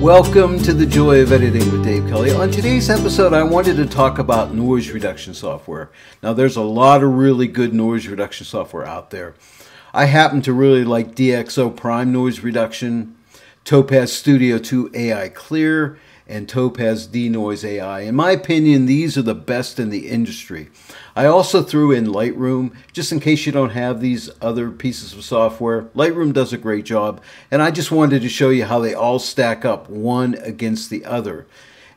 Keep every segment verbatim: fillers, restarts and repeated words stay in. Welcome to The Joy of Editing with Dave Kelly. On today's episode, I wanted to talk about noise reduction software. Now, there's a lot of really good noise reduction software out there. I happen to really like D X O Prime Noise Reduction, Topaz Studio two A I Clear, and Topaz Denoise A I. In my opinion, these are the best in the industry. I also threw in Lightroom, just in case you don't have these other pieces of software. Lightroom does a great job, and I just wanted to show you how they all stack up one against the other,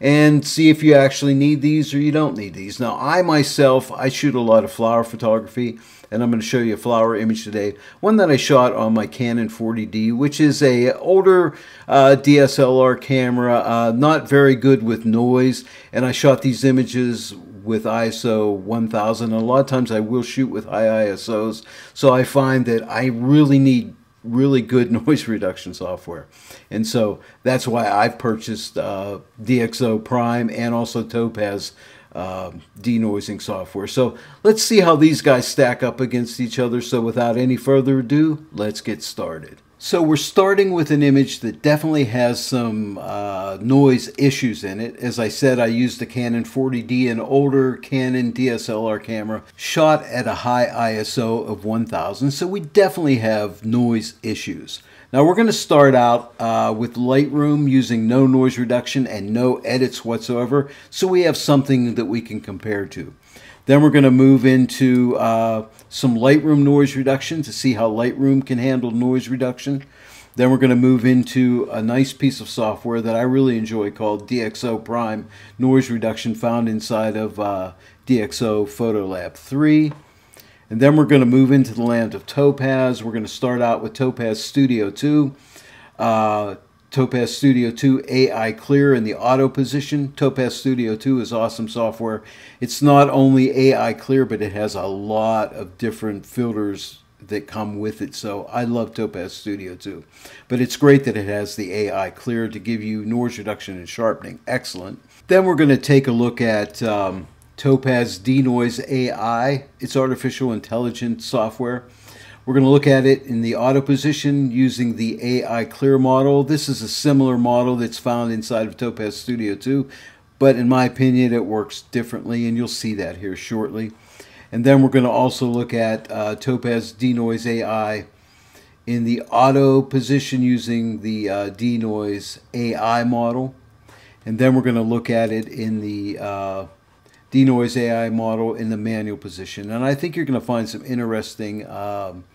and see if you actually need these or you don't need these. Now, I myself, I shoot a lot of flower photography, and I'm going to show you a flower image today. One that I shot on my Canon forty D, which is a older uh, D S L R camera, uh, not very good with noise, and I shot these images with I S O one thousand. A lot of times I will shoot with high I S Os, so I find that I really need really good noise reduction software, and so that's why I've purchased uh, D X O Prime and also Topaz uh, denoising software. So let's see how these guys stack up against each other. So without any further ado, let's get started. So we're starting with an image that definitely has some uh, noise issues in it. As I said, I used the Canon forty D, an older Canon D S L R camera, shot at a high I S O of one thousand. So we definitely have noise issues. Now we're going to start out uh, with Lightroom using no noise reduction and no edits whatsoever. So we have something that we can compare to. Then we're going to move into uh, some Lightroom noise reduction to see how Lightroom can handle noise reduction. Then we're going to move into a nice piece of software that I really enjoy called D X O Prime Noise Reduction, found inside of uh, D X O Photolab three. And then we're going to move into the land of Topaz. We're going to start out with Topaz Studio two. Uh, Topaz Studio two A I Clear in the auto position. Topaz Studio two is awesome software. It's not only A I Clear, but it has a lot of different filters that come with it. So I love Topaz Studio two. But it's great that it has the A I Clear to give you noise reduction and sharpening. Excellent. Then we're going to take a look at um, Topaz Denoise A I. It's artificial intelligence software. We're going to look at it in the auto position using the A I Clear model. This is a similar model that's found inside of Topaz Studio two, but in my opinion, it works differently, and you'll see that here shortly. And then we're going to also look at uh, Topaz Denoise A I in the auto position using the uh, Denoise A I model. And then we're going to look at it in the uh, Denoise A I model in the manual position. And I think you're going to find some interesting um,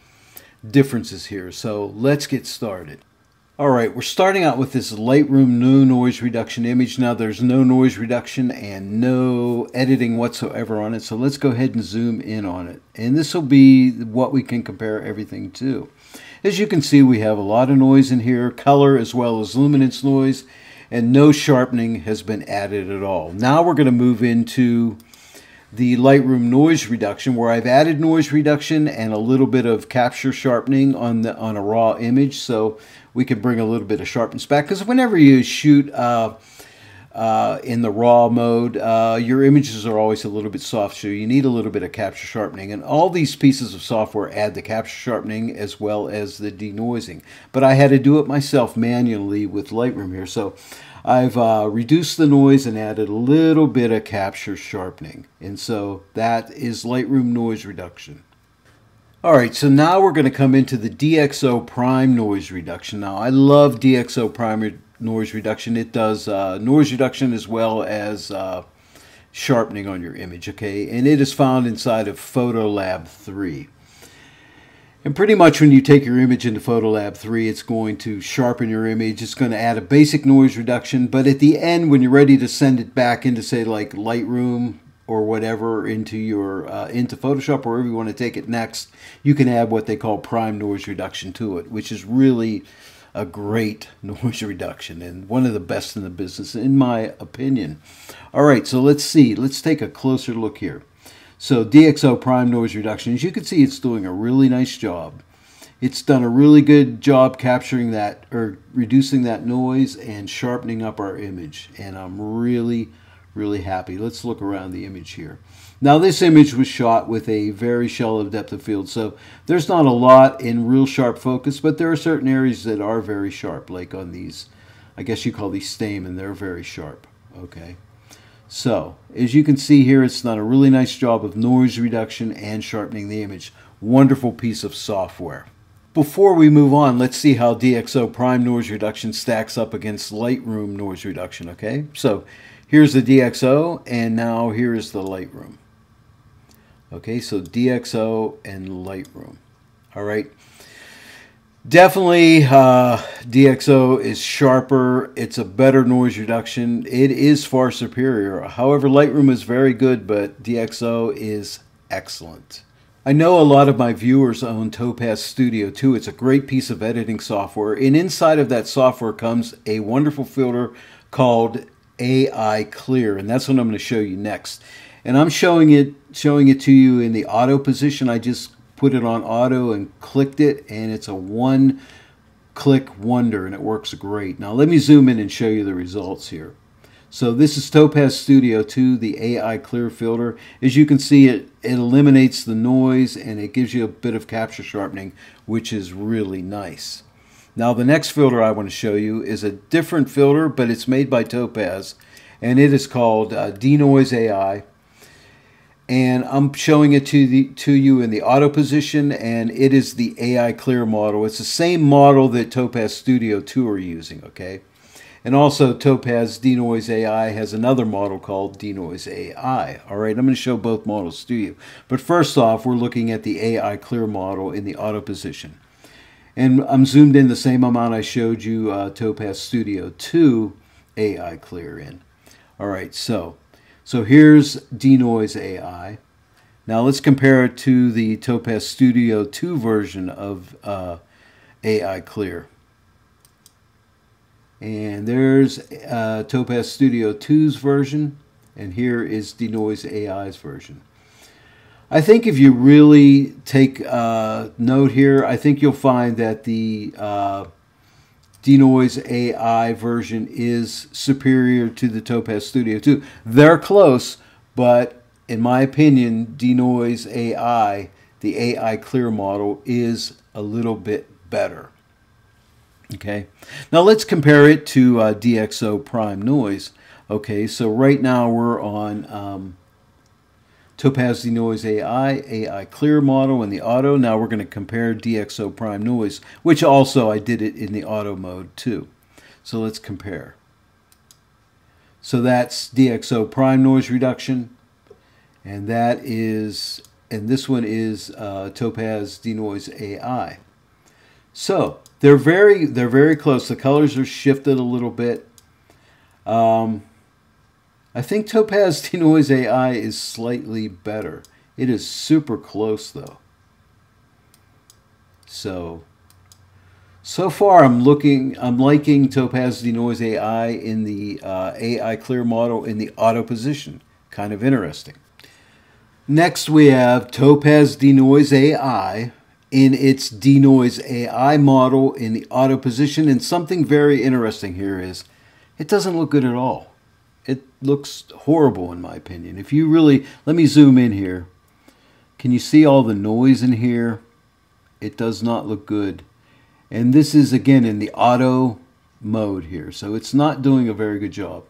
differences here. So let's get started. All right, we're starting out with this Lightroom no noise reduction image. Now there's no noise reduction and no editing whatsoever on it. So let's go ahead and zoom in on it. And this will be what we can compare everything to. As you can see, we have a lot of noise in here, color as well as luminance noise, and no sharpening has been added at all. Now we're going to move into the Lightroom noise reduction, where I've added noise reduction and a little bit of capture sharpening on the on a raw image, so we can bring a little bit of sharpness back, because whenever you shoot uh, uh, in the raw mode, uh, your images are always a little bit soft, so you need a little bit of capture sharpening, and all these pieces of software add the capture sharpening as well as the denoising, but I had to do it myself manually with Lightroom here. So I've uh, reduced the noise and added a little bit of capture sharpening. And so that is Lightroom noise reduction. All right, so now we're going to come into the D X O Prime noise reduction. Now, I love D X O Prime noise reduction. It does uh, noise reduction as well as uh, sharpening on your image, okay? And it is found inside of Photolab three. And pretty much when you take your image into Photolab three, it's going to sharpen your image. It's going to add a basic noise reduction. But at the end, when you're ready to send it back into, say, like Lightroom or whatever, into your uh, into Photoshop, or wherever you want to take it next, you can add what they call prime noise reduction to it, which is really a great noise reduction and one of the best in the business, in my opinion. All right, so let's see. Let's take a closer look here. So D X O Prime Noise Reduction, as you can see, it's doing a really nice job. It's done a really good job capturing that, or reducing that noise and sharpening up our image. And I'm really, really happy. Let's look around the image here. Now this image was shot with a very shallow depth of field, so there's not a lot in real sharp focus, but there are certain areas that are very sharp, like on these I guess you call these stamen, they're very sharp. Okay, so as you can see here, it's done a really nice job of noise reduction and sharpening the image. Wonderful piece of software. Before we move on, let's see how D X O Prime Noise Reduction stacks up against Lightroom Noise Reduction. Okay, so here's the D X O, and now here is the Lightroom. Okay, so D X O and Lightroom. All right, definitely uh, D X O is sharper. It's a better noise reduction. It is far superior. However, Lightroom is very good, but D X O is excellent. I know a lot of my viewers own Topaz Studio two. It's a great piece of editing software, and inside of that software comes a wonderful filter called A I Clear, and that's what I'm going to show you next. And I'm showing it showing it to you in the auto position. I just put it on auto and clicked it, and it's a one click wonder, and it works great. Now let me zoom in and show you the results here. So this is Topaz Studio two, the A I Clear filter. As you can see, it, it eliminates the noise and it gives you a bit of capture sharpening, which is really nice. Now the next filter I want to show you is a different filter, but it's made by Topaz, and it is called uh, Denoise A I. And I'm showing it to, the, to you in the auto position, and it is the A I Clear model. It's the same model that Topaz Studio two are using, okay? And also Topaz Denoise A I has another model called Denoise A I. All right, I'm going to show both models to you. But first off, we're looking at the A I Clear model in the auto position. And I'm zoomed in the same amount I showed you uh, Topaz Studio two A I Clear in. All right, so, so here's Denoise A I. Now let's compare it to the Topaz Studio two version of uh, A I Clear. And there's uh, Topaz Studio two's version, and here is Denoise A I's version. I think if you really take uh, note here, I think you'll find that the uh, Denoise A I version is superior to the Topaz Studio two. They're close, but in my opinion, Denoise A I, the A I Clear model, is a little bit better. Okay, now let's compare it to uh, D X O Prime Noise. Okay, so right now we're on um, Topaz Denoise A I, A I Clear model in the auto. Now we're going to compare D X O Prime Noise, which also I did it in the auto mode too. So let's compare. So that's D X O Prime Noise Reduction, and that is, and this one is uh, Topaz Denoise A I. So they're very they're very close. The colors are shifted a little bit. Um, I think Topaz Denoise A I is slightly better. It is super close though. So so far I'm looking I'm liking Topaz Denoise A I in the uh, A I Clear model in the auto position. Kind of interesting. Next we have Topaz Denoise A I in its Denoise A I model in the auto position, and something very interesting here is it doesn't look good at all. It looks horrible in my opinion. If you really, let me zoom in here. Can you see all the noise in here? It does not look good. And this is again in the auto mode here, so it's not doing a very good job.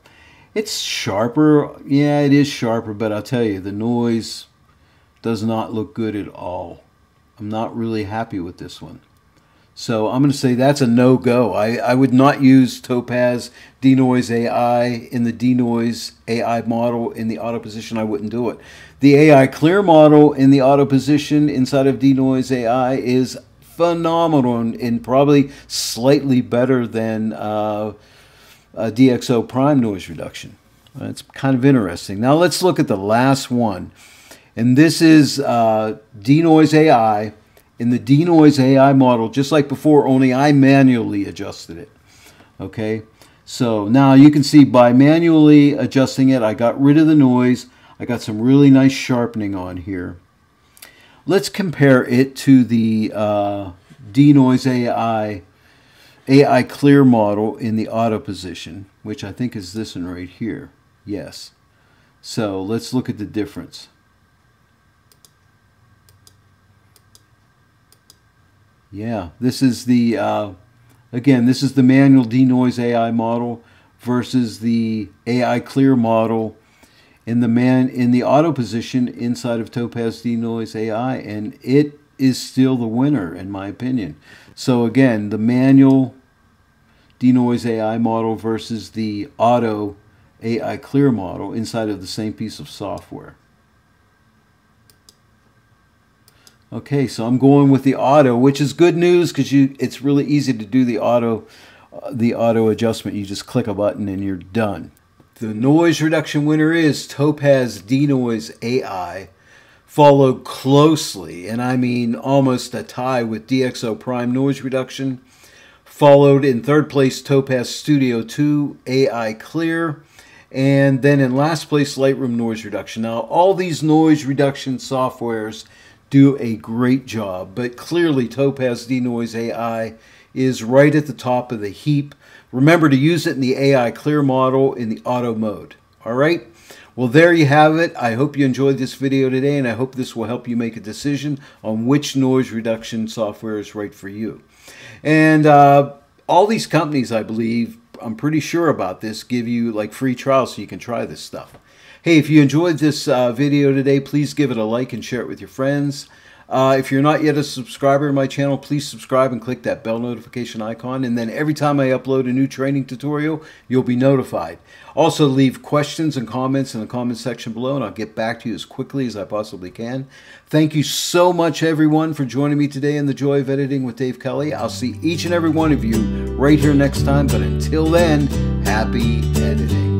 It's sharper, yeah it is sharper, but I'll tell you the noise does not look good at all. I'm not really happy with this one. So I'm going to say that's a no-go. I, I would not use Topaz Denoise A I in the Denoise A I model in the auto position. I wouldn't do it. The A I Clear model in the auto position inside of Denoise A I is phenomenal and, and probably slightly better than uh, a D X O Prime Noise Reduction. It's kind of interesting. Now let's look at the last one. And this is uh, Denoise A I. In the Denoise A I model, just like before, only I manually adjusted it. Okay, so now you can see by manually adjusting it, I got rid of the noise. I got some really nice sharpening on here. Let's compare it to the uh, Denoise A I, A I Clear model in the auto position, which I think is this one right here. Yes. So let's look at the difference. Yeah, this is the uh, Again, this is the manual Denoise A I model versus the A I Clear model in the man in the auto position inside of Topaz Denoise A I, and it is still the winner in my opinion. So again, the manual Denoise A I model versus the auto A I Clear model inside of the same piece of software. Okay, so I'm going with the auto, which is good news because you it's really easy to do the auto uh, the auto adjustment. You just click a button and you're done. The noise reduction winner is Topaz Denoise A I, followed closely, and I mean almost a tie, with D X O Prime Noise Reduction, followed in third place Topaz Studio two A I Clear, and then in last place LIGHTROOM Noise Reduction. Now all these noise reduction softwares do a great job, but clearly Topaz Denoise A I is right at the top of the heap. Remember to use it in the A I Clear model in the auto mode. All right, well, there you have it. I hope you enjoyed this video today, and I hope this will help you make a decision on which noise reduction software is right for you. And uh, all these companies, I believe, I'm pretty sure about this, give you like free trials so you can try this stuff. Hey, if you enjoyed this uh, video today, please give it a like and share it with your friends. Uh, if you're not yet a subscriber to my channel, please subscribe and click that bell notification icon. And then every time I upload a new training tutorial, you'll be notified. Also, leave questions and comments in the comment section below, and I'll get back to you as quickly as I possibly can. Thank you so much, everyone, for joining me today in The Joy of Editing with Dave Kelly. I'll see each and every one of you right here next time. But until then, happy editing.